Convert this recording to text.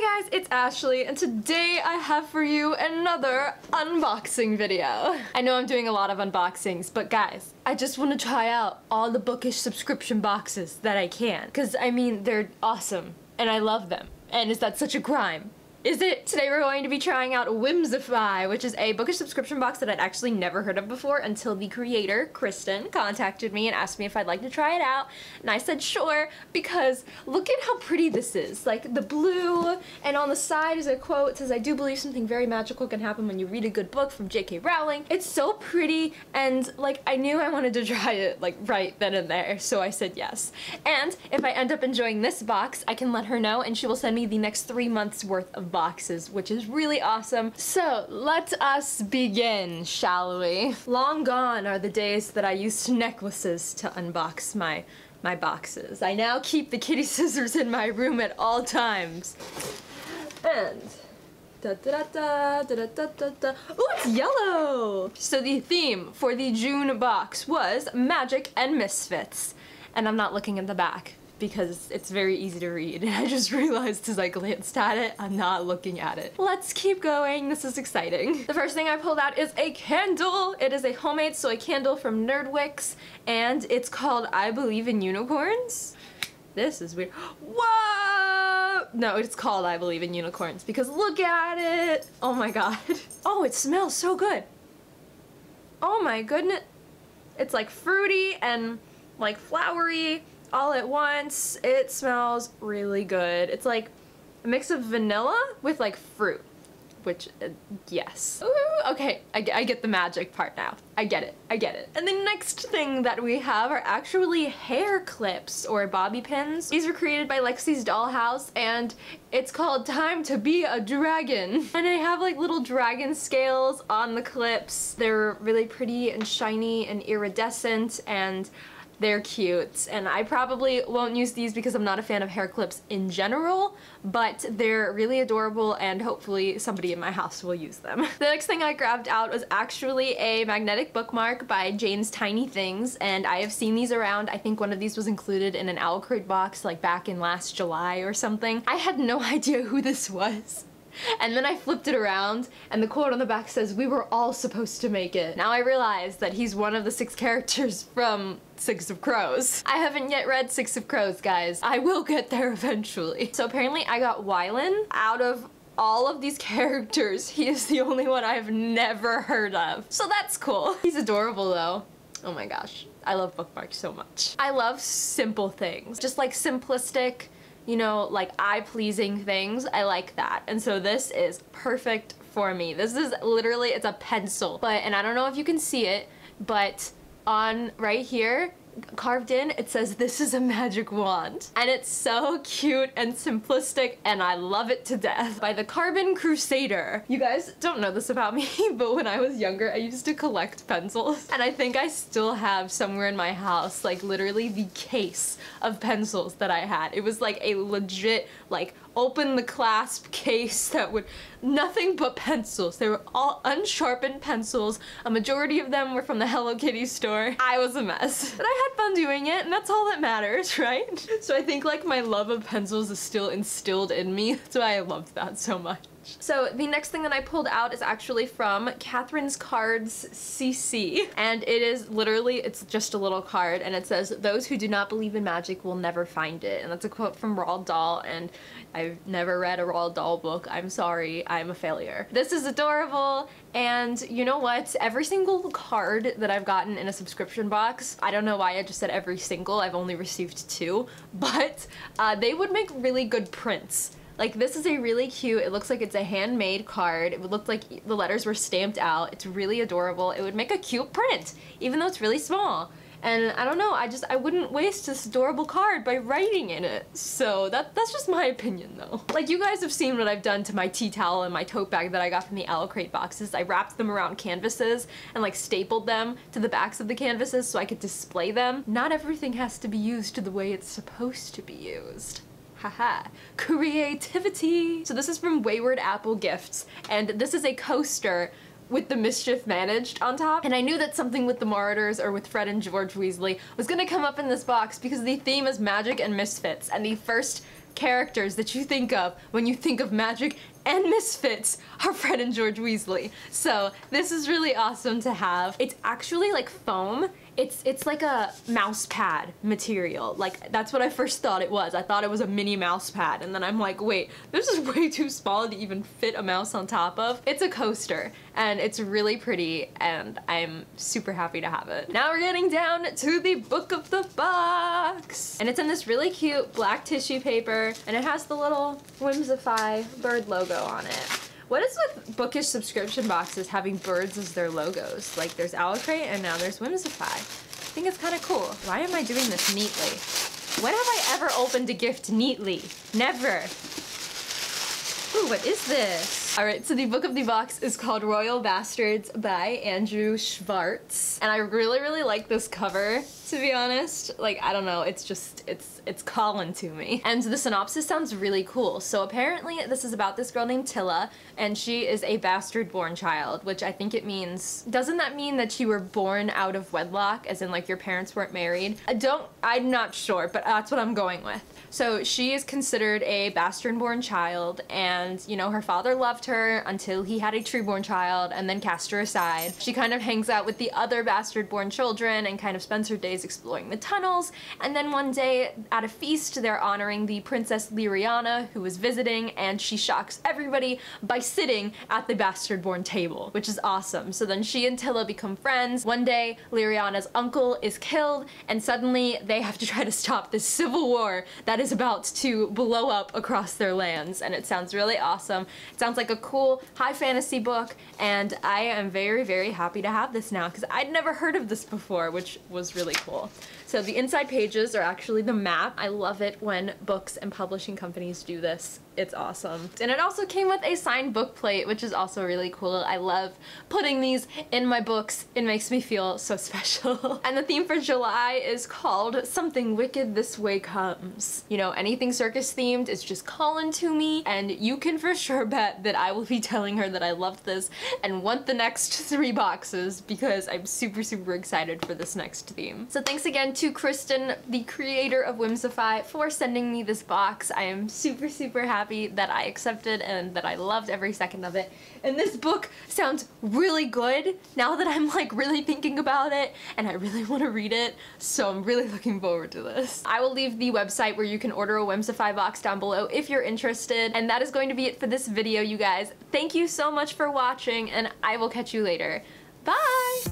Hey guys, it's Ashley, and today I have for you another unboxing video. I know I'm doing a lot of unboxings, but guys, I just want to try out all the bookish subscription boxes that I can. Because, I mean, they're awesome, and I love them. And is that such a crime? Is it? Today we're going to be trying out Whimsify, which is a bookish subscription box that I'd actually never heard of before until the creator, Kristen, contacted me and asked me if I'd like to try it out. And I said sure, because look at how pretty this is. Like the blue, and on the side is a quote. It says, "I do believe something very magical can happen when you read a good book," from JK Rowling. It's so pretty, and like I knew I wanted to try it like right then and there, so I said yes. And if I end up enjoying this box, I can let her know and she will send me the next 3 months worth of boxes, which is really awesome. So let us begin, shall we? Long gone are the days that I used necklaces to unbox my boxes. I now keep the kitty scissors in my room at all times. And da da da da da da da da. Ooh, it's yellow! So the theme for the June box was magic and misfits. And I'm not looking in the back, because it's very easy to read, and I just realized as I glanced at it, I'm not looking at it. Let's keep going, this is exciting. The first thing I pulled out is a candle. It is a homemade soy candle from Nerdwicks, and it's called I Believe in Unicorns. This is weird. Whoa! No, it's called I Believe in Unicorns, because look at it! Oh my god. Oh, it smells so good. Oh my goodness. It's like fruity and like flowery all at once. It smells really good. It's like a mix of vanilla with like fruit, which, yes. Ooh, okay, I get the magic part now. I get it, I get it. And the next thing that we have are actually hair clips or bobby pins. These were created by Lexi's Dollhouse, and it's called Time to Be a Dragon. And they have like little dragon scales on the clips. They're really pretty and shiny and iridescent, and they're cute, and I probably won't use these because I'm not a fan of hair clips in general, but they're really adorable, and hopefully somebody in my house will use them. The next thing I grabbed out was actually a magnetic bookmark by Jane's Tiny Things, and I have seen these around. I think one of these was included in an Owlcrate box like back in last July or something. I had no idea who this was. And then I flipped it around, and the quote on the back says, "We were all supposed to make it." Now I realize that he's one of the 6 characters from Six of Crows. I haven't yet read Six of Crows, guys. I will get there eventually. So apparently I got Wylan. Out of all of these characters, he is the only one I've never heard of. So that's cool. He's adorable though. Oh my gosh. I love bookmarks so much. I love simple things. Just like simplistic, you know, like eye-pleasing things. I like that. And so this is perfect for me. This is literally, it's a pencil. But, and I don't know if you can see it, but on right here, carved in, it says, "This is a magic wand." And it's so cute and simplistic, and I love it to death. By the Carbon Crusader. You guys don't know this about me, but when I was younger, I used to collect pencils. And I think I still have somewhere in my house, like literally the case of pencils that I had. It was like a legit, like, open the clasp case that would, nothing but pencils. They were all unsharpened pencils. A majority of them were from the Hello Kitty store. I was a mess. But I had fun doing it, and that's all that matters, right? So I think like my love of pencils is still instilled in me. That's why I loved that so much. So the next thing that I pulled out is actually from Catherine's Cards CC, and it is literally, it's just a little card, and it says, "Those who do not believe in magic will never find it." And that's a quote from Roald Dahl, and I've never read a Roald Dahl book. I'm sorry, I'm a failure. This is adorable, and you know what? Every single card that I've gotten in a subscription box, I don't know why I just said every single, I've only received 2, but they would make really good prints. Like, this is a really cute, it looks like it's a handmade card. It would look like the letters were stamped out. It's really adorable. It would make a cute print, even though it's really small. And I don't know, I wouldn't waste this adorable card by writing in it. So that's just my opinion though. Like, you guys have seen what I've done to my tea towel and my tote bag that I got from the Owlcrate boxes. I wrapped them around canvases and like stapled them to the backs of the canvases so I could display them. Not everything has to be used the way it's supposed to be used. Haha, creativity! So this is from Wayward Apple Gifts, and this is a coaster with the Mischief Managed on top. And I knew that something with the Marauders or with Fred and George Weasley was gonna come up in this box because the theme is magic and misfits, and the first characters that you think of when you think of magic and misfits are Fred and George Weasley. So this is really awesome to have. It's actually like foam. It's like a mouse pad material. Like, that's what I first thought it was. I thought it was a mini mouse pad, and then I'm like, wait, this is way too small to even fit a mouse on top of. It's a coaster, and it's really pretty, and I'm super happy to have it. Now we're getting down to the book of the box! And it's in this really cute black tissue paper, and it has the little Whimsify bird logo on it. What is with bookish subscription boxes having birds as their logos? Like, there's Owlcrate and now there's Whimsify. I think it's kind of cool. Why am I doing this neatly? When have I ever opened a gift neatly? Never. Ooh, what is this? All right, so the book of the box is called Royal Bastards by Andrew Schwartz. And I really, really like this cover, to be honest. Like, I don't know, it's just, it's calling to me. And the synopsis sounds really cool. So apparently this is about this girl named Tilla, and she is a bastard-born child, which I think it means, doesn't that mean that you were born out of wedlock, as in like your parents weren't married? I'm not sure, but that's what I'm going with. So she is considered a bastard-born child, and, you know, her father loved her until he had a true-born child and then cast her aside. She kind of hangs out with the other bastard-born children and kind of spends her days exploring the tunnels, and then one day at a feast they're honoring the Princess Liriana, who was visiting, and she shocks everybody by sitting at the bastard-born table, which is awesome. So then she and Tilla become friends. One day, Liriana's uncle is killed, and suddenly they have to try to stop this civil war that is about to blow up across their lands, and it sounds really awesome. It sounds like a cool high fantasy book, and I am very, very happy to have this now because I'd never heard of this before, which was really cool. So the inside pages are actually the map. I love it when books and publishing companies do this. It's awesome. And it also came with a signed book plate, which is also really cool. I love putting these in my books. It makes me feel so special. And the theme for July is called Something Wicked This Way Comes. You know, anything circus themed is just calling to me, and you can for sure bet that I will be telling her that I loved this and want the next 3 boxes because I'm super, super excited for this next theme. So thanks again to Kristen, the creator of Whimsify, for sending me this box. I am super, super happy that I accepted and that I loved every second of it. And this book sounds really good now that I'm like really thinking about it, and I really want to read it, so I'm really looking forward to this. I will leave the website where you can order a Whimsify box down below if you're interested. And that is going to be it for this video, you guys. Thank you so much for watching, and I will catch you later. Bye!